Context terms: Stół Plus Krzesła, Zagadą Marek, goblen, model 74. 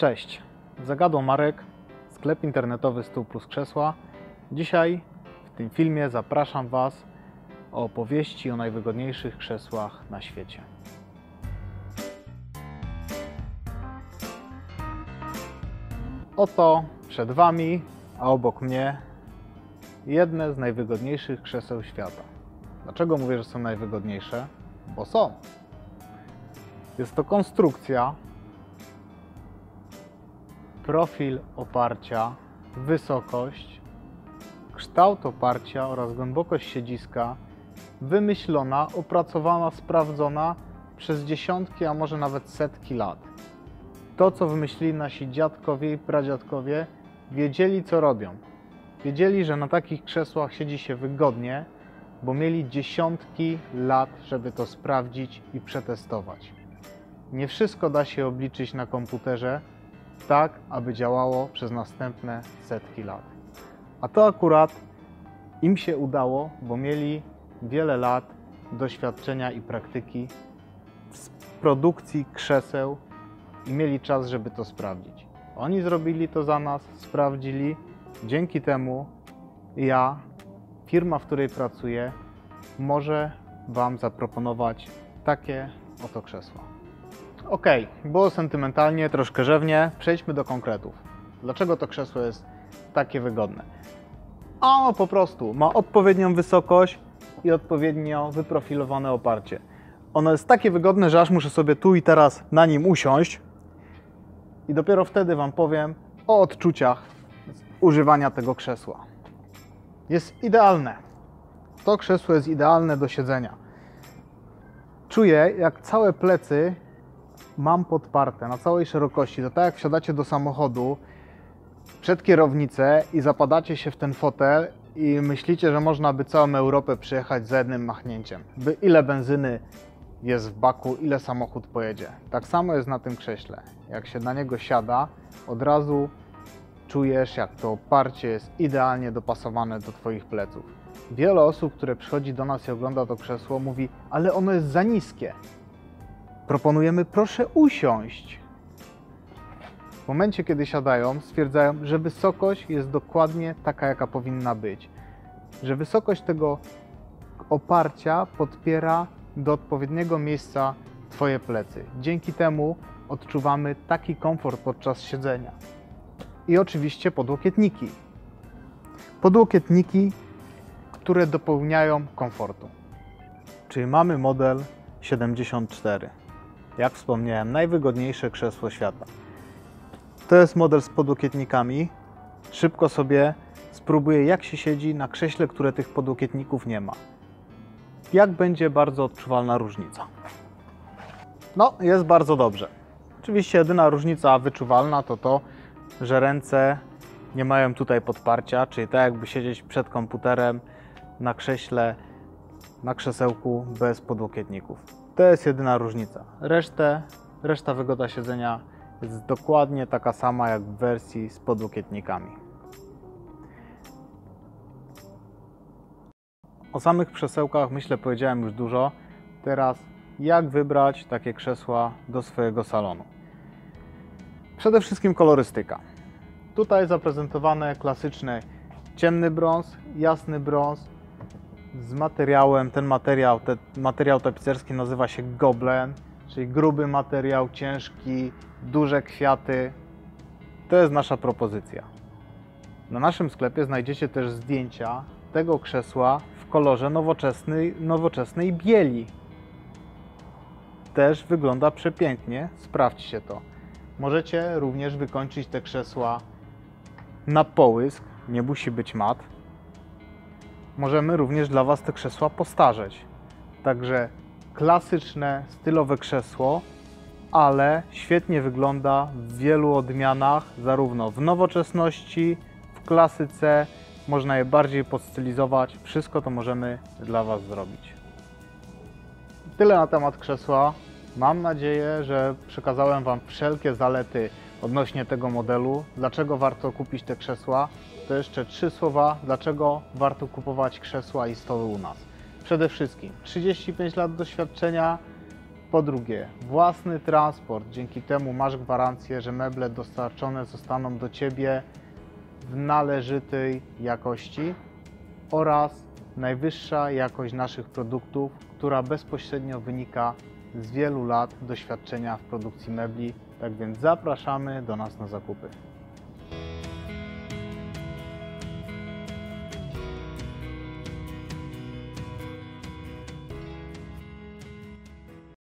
Cześć, Zagadą Marek, sklep internetowy Stół Plus Krzesła. Dzisiaj w tym filmie zapraszam Was o opowieści o najwygodniejszych krzesłach na świecie. Oto przed Wami, a obok mnie, jedne z najwygodniejszych krzeseł świata. Dlaczego mówię, że są najwygodniejsze? Bo są. Jest to konstrukcja, profil oparcia, wysokość, kształt oparcia oraz głębokość siedziska wymyślona, opracowana, sprawdzona przez dziesiątki, a może nawet setki lat. To, co wymyślili nasi dziadkowie i pradziadkowie, wiedzieli, co robią. Wiedzieli, że na takich krzesłach siedzi się wygodnie, bo mieli dziesiątki lat, żeby to sprawdzić i przetestować. Nie wszystko da się obliczyć na komputerze, tak aby działało przez następne setki lat. A to akurat im się udało, bo mieli wiele lat doświadczenia i praktyki z produkcji krzeseł i mieli czas, żeby to sprawdzić. Oni zrobili to za nas, sprawdzili. Dzięki temu ja, firma, w której pracuję, może Wam zaproponować takie oto krzesła. Ok, było sentymentalnie, troszkę rzewnie, przejdźmy do konkretów. Dlaczego to krzesło jest takie wygodne? Ono po prostu ma odpowiednią wysokość i odpowiednio wyprofilowane oparcie. Ono jest takie wygodne, że aż muszę sobie tu i teraz na nim usiąść i dopiero wtedy Wam powiem o odczuciach używania tego krzesła. Jest idealne. To krzesło jest idealne do siedzenia. Czuję, jak całe plecy mam podparte na całej szerokości. To tak jak wsiadacie do samochodu przed kierownicę i zapadacie się w ten fotel i myślicie, że można by całą Europę przyjechać za jednym machnięciem. By ile benzyny jest w baku, ile samochód pojedzie. Tak samo jest na tym krześle. Jak się na niego siada, od razu czujesz, jak to oparcie jest idealnie dopasowane do Twoich pleców. Wiele osób, które przychodzi do nas i ogląda to krzesło, mówi, ale ono jest za niskie. Proponujemy, proszę usiąść. W momencie, kiedy siadają, stwierdzają, że wysokość jest dokładnie taka, jaka powinna być. Że wysokość tego oparcia podpiera do odpowiedniego miejsca Twoje plecy. Dzięki temu odczuwamy taki komfort podczas siedzenia. I oczywiście podłokietniki. Podłokietniki, które dopełniają komfortu. Czyli mamy model 74. Jak wspomniałem, najwygodniejsze krzesło świata. To jest model z podłokietnikami. Szybko sobie spróbuję, jak się siedzi na krześle, które tych podłokietników nie ma. Jak będzie bardzo odczuwalna różnica. No, jest bardzo dobrze. Oczywiście jedyna różnica wyczuwalna to to, że ręce nie mają tutaj podparcia, czyli tak jakby siedzieć przed komputerem na krześle, na krzesełku bez podłokietników. To jest jedyna różnica. Reszta wygoda siedzenia jest dokładnie taka sama jak w wersji z podłokietnikami. O samych krzesełkach, myślę, powiedziałem już dużo. Teraz jak wybrać takie krzesła do swojego salonu. Przede wszystkim kolorystyka. Tutaj zaprezentowane klasyczne ciemny brąz, jasny brąz z materiałem. Ten materiał tapicerski nazywa się goblen, czyli gruby materiał, ciężki, duże kwiaty. To jest nasza propozycja. Na naszym sklepie znajdziecie też zdjęcia tego krzesła w kolorze nowoczesnej bieli. Też wygląda przepięknie, sprawdźcie to. Możecie również wykończyć te krzesła na połysk, nie musi być mat. Możemy również dla Was te krzesła postarzeć. Także klasyczne, stylowe krzesło, ale świetnie wygląda w wielu odmianach, zarówno w nowoczesności, w klasyce, można je bardziej podstylizować. Wszystko to możemy dla Was zrobić. Tyle na temat krzesła. Mam nadzieję, że przekazałem Wam wszelkie zalety odnośnie tego modelu. Dlaczego warto kupić te krzesła? To jeszcze 3 słowa, dlaczego warto kupować krzesła i stoły u nas. Przede wszystkim 35 lat doświadczenia, Po drugie, własny transport. Dzięki temu masz gwarancję, że meble dostarczone zostaną do Ciebie w należytej jakości oraz najwyższa jakość naszych produktów, która bezpośrednio wynika z wielu lat doświadczenia w produkcji mebli. Tak więc zapraszamy do nas na zakupy.